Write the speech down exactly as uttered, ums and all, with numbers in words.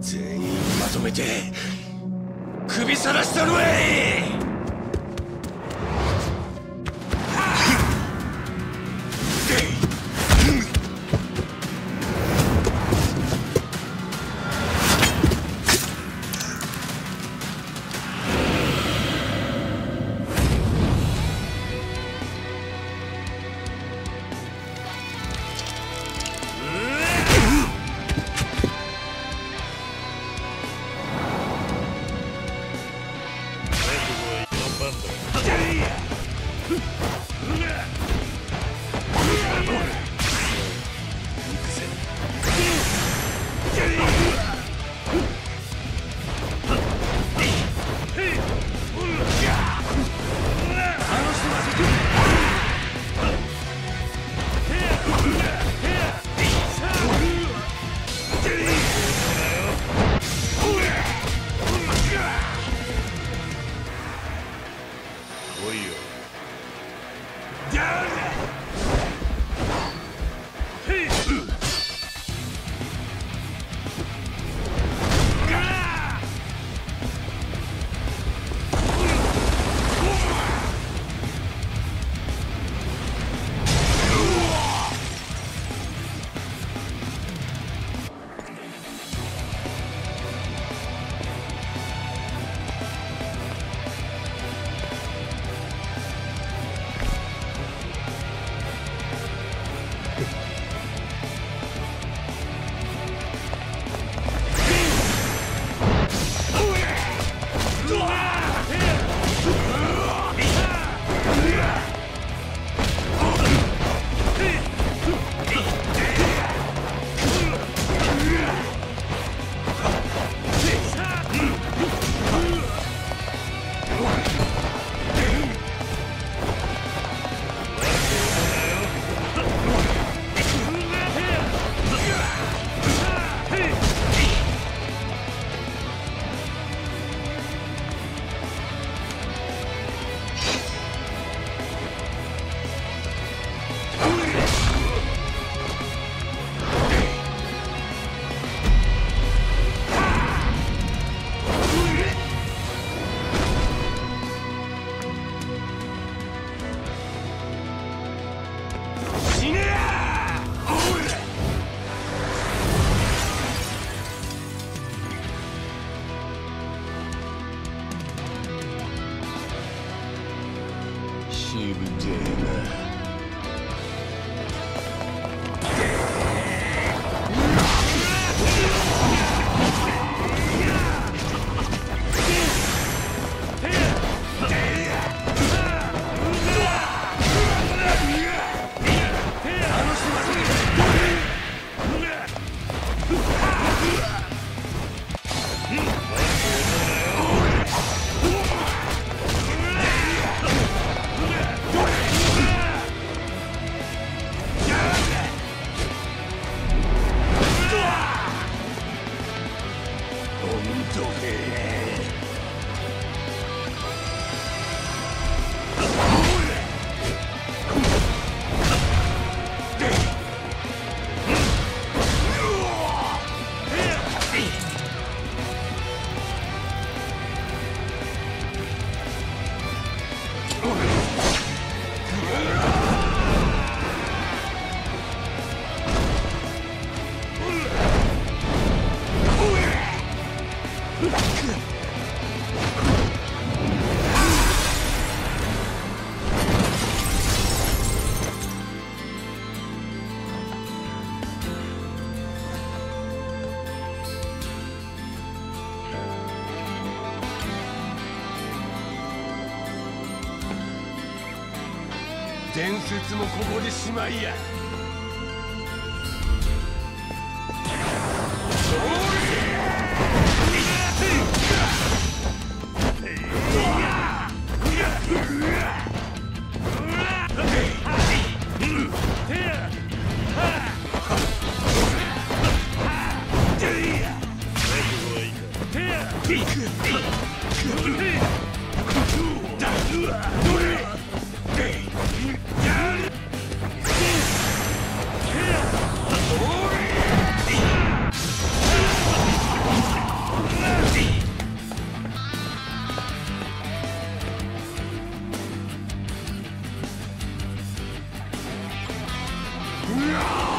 全員まとめて首さらしたるわい。伝説もここでしまいや。うわっ